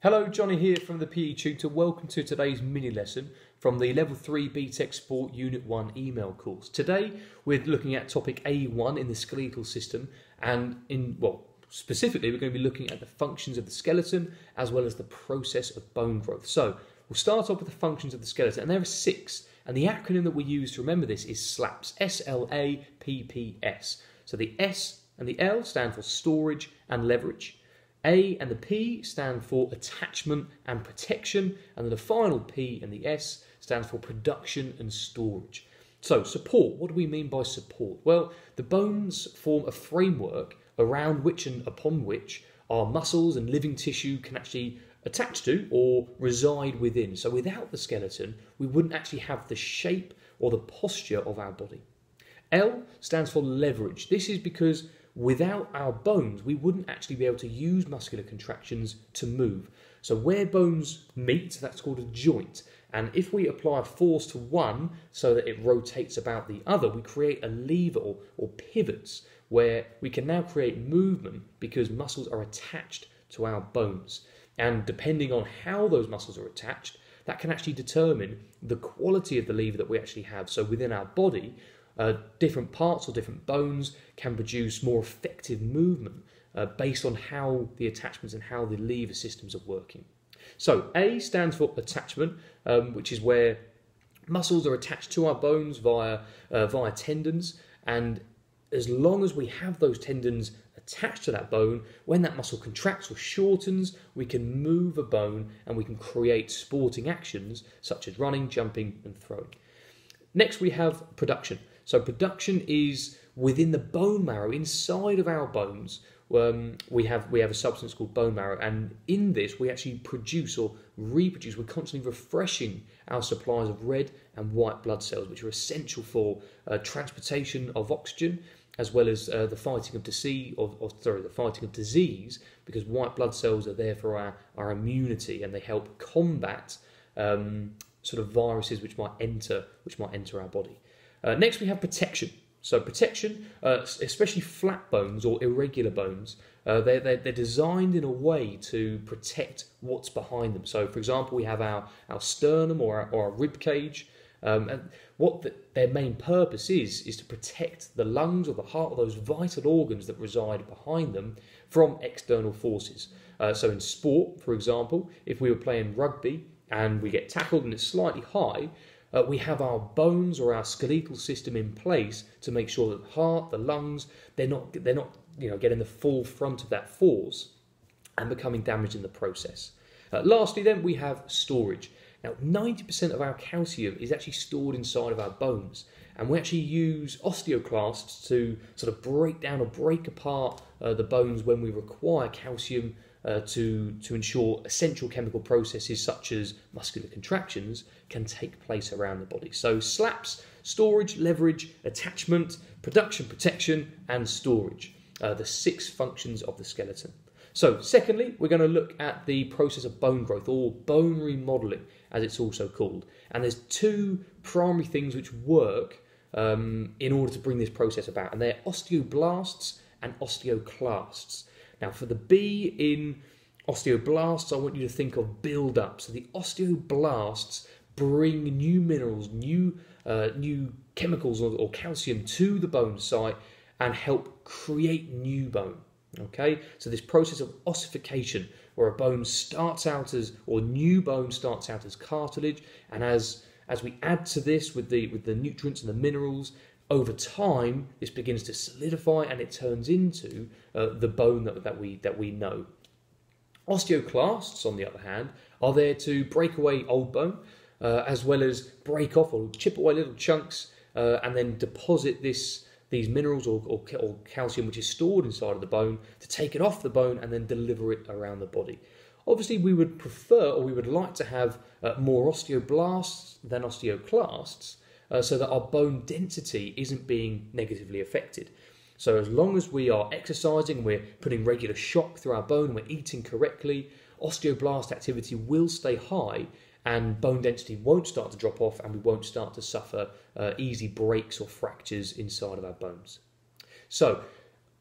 Hello, Johnny here from The PE Tutor. Welcome to today's mini lesson from the Level 3 BTEC Sport Unit 1 email course. Today we're looking at topic A1 in the skeletal system, and specifically we're going to be looking at the functions of the skeleton as well as the process of bone growth. So we'll start off with the functions of the skeleton, and there are six, and the acronym that we use to remember this is SLAPS, S-L-A-P-P-S. So the S and the L stand for storage and leverage. A and the P stand for attachment and protection, and then the final P and the S stand for production and storage. So support, what do we mean by support? Well, the bones form a framework around which and upon which our muscles and living tissue can actually attach to or reside within. So without the skeleton, we wouldn't actually have the shape or the posture of our body. L stands for leverage. This is because without our bones, we wouldn't actually be able to use muscular contractions to move. So where bones meet, that's called a joint. And if we apply a force to one so that it rotates about the other, we create a lever or pivots where we can now create movement because muscles are attached to our bones. And depending on how those muscles are attached, that can actually determine the quality of the lever that we actually have. So within our body, different parts or different bones can produce more effective movement based on how the attachments and how the lever systems are working. So A stands for attachment, which is where muscles are attached to our bones via tendons, and as long as we have those tendons attached to that bone, when that muscle contracts or shortens, we can move a bone and we can create sporting actions such as running, jumping and throwing. Next we have production. So production is within the bone marrow, inside of our bones. We have a substance called bone marrow, and in this we actually produce or reproduce. We're constantly refreshing our supplies of red and white blood cells, which are essential for transportation of oxygen, as well as the fighting of disease, or the fighting of disease, because white blood cells are there for our immunity, and they help combat sort of viruses which might enter our body. Next we have protection. So protection, especially flat bones or irregular bones, they're designed in a way to protect what's behind them. So for example, we have our sternum or our rib cage. And what their main purpose is to protect the lungs or the heart, or those vital organs that reside behind them, from external forces. So in sport, for example, if we were playing rugby and we get tackled and it's slightly high, we have our bones or our skeletal system in place to make sure that the heart, the lungs, they're not getting the full brunt of that force and becoming damaged in the process. Lastly, then we have storage. Now, 90% of our calcium is actually stored inside of our bones, and we actually use osteoclasts to sort of break down or break apart the bones when we require calcium to ensure essential chemical processes such as muscular contractions can take place around the body. So SLAPS, storage, leverage, attachment, production, protection, and storage, the six functions of the skeleton. So secondly, we're going to look at the process of bone growth, or bone remodeling as it's also called. And there's two primary things which work in order to bring this process about, and they're osteoblasts and osteoclasts. Now, for the B in osteoblasts, I want you to think of build-up. So the osteoblasts bring new minerals, new chemicals or calcium to the bone site and help create new bone. Okay, so this process of ossification, where a bone starts out as, or new bone starts out as cartilage, and as we add to this with the nutrients and the minerals, over time, this begins to solidify and it turns into the bone that we know. Osteoclasts, on the other hand, are there to break away old bone, as well as break off or chip away little chunks, and then deposit these minerals or calcium, which is stored inside of the bone, to take it off the bone and then deliver it around the body. Obviously, we would prefer, or we would like to have more osteoblasts than osteoclasts, so that our bone density isn't being negatively affected. So as long as we are exercising, we're putting regular shock through our bone, we're eating correctly, osteoblast activity will stay high and bone density won't start to drop off, and we won't start to suffer easy breaks or fractures inside of our bones. So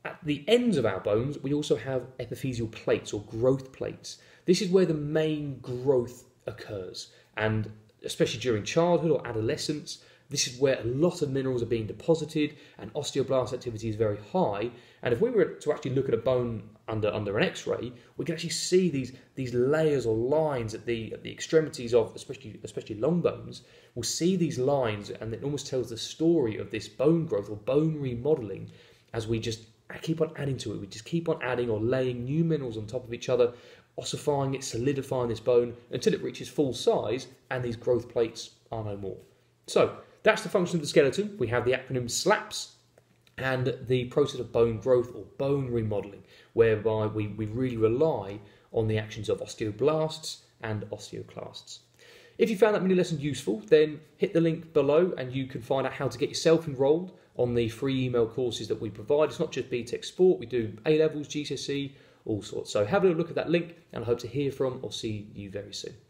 at the ends of our bones, we also have epiphyseal plates or growth plates. This is where the main growth occurs, and especially during childhood or adolescence, this is where a lot of minerals are being deposited and osteoblast activity is very high. And if we were to actually look at a bone under an X-ray, we can actually see these layers or lines at the extremities of especially long bones. We'll see these lines, and it almost tells the story of this bone growth or bone remodeling as we just keep on adding to it. We just keep on adding or laying new minerals on top of each other, ossifying it, solidifying this bone until it reaches full size and these growth plates are no more. So that's the function of the skeleton. We have the acronym SLAPS and the process of bone growth or bone remodeling, whereby we really rely on the actions of osteoblasts and osteoclasts. If you found that mini lesson useful, then hit the link below and you can find out how to get yourself enrolled on the free email courses that we provide. It's not just BTEC Sport, we do A-levels, GCSE, all sorts. So have a look at that link and I hope to hear from or see you very soon.